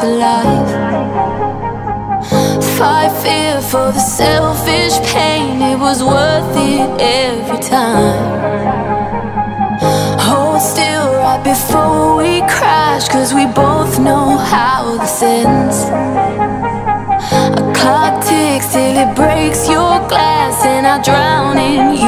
to life. Fight fear for the selfish pain, it was worth it every time. Hold still right before we crash, cause we both know how this ends. A clock ticks till it breaks your glass, and I drown in you.